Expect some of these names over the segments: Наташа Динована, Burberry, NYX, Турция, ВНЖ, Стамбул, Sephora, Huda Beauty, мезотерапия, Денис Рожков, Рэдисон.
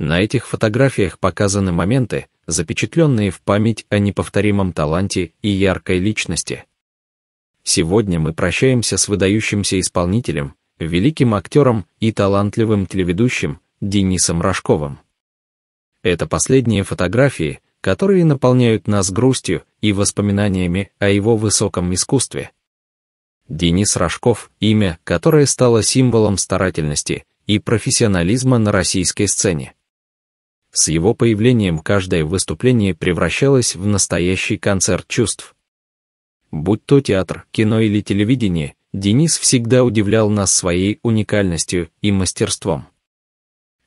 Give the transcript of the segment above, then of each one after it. На этих фотографиях показаны моменты, запечатленные в память о неповторимом таланте и яркой личности. Сегодня мы прощаемся с выдающимся исполнителем, великим актером и талантливым телеведущим Денисом Рожковым. Это последние фотографии, которые наполняют нас грустью и воспоминаниями о его высоком искусстве. Денис Рожков – имя, которое стало символом старательности и профессионализма на российской сцене. С его появлением каждое выступление превращалось в настоящий концерт чувств. Будь то театр, кино или телевидение, Денис всегда удивлял нас своей уникальностью и мастерством.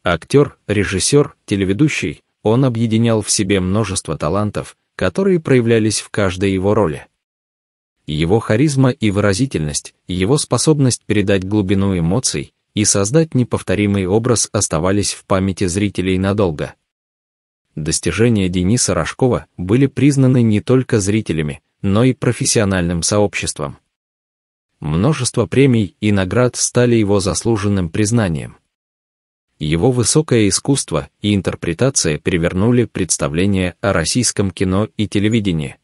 Актер, режиссер, телеведущий, он объединял в себе множество талантов, которые проявлялись в каждой его роли. Его харизма и выразительность, его способность передать глубину эмоций и создать неповторимый образ оставались в памяти зрителей надолго. Достижения Дениса Рожкова были признаны не только зрителями, но и профессиональным сообществом. Множество премий и наград стали его заслуженным признанием. Его высокое искусство и интерпретация перевернули представление о российском кино и телевидении.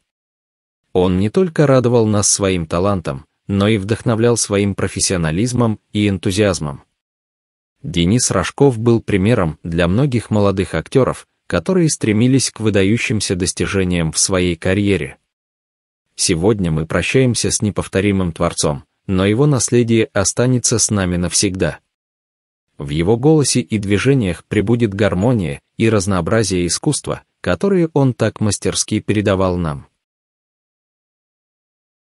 Он не только радовал нас своим талантом, но и вдохновлял своим профессионализмом и энтузиазмом. Денис Рожков был примером для многих молодых актеров, которые стремились к выдающимся достижениям в своей карьере. Сегодня мы прощаемся с неповторимым творцом, но его наследие останется с нами навсегда. В его голосе и движениях пребудет гармония и разнообразие искусства, которые он так мастерски передавал нам.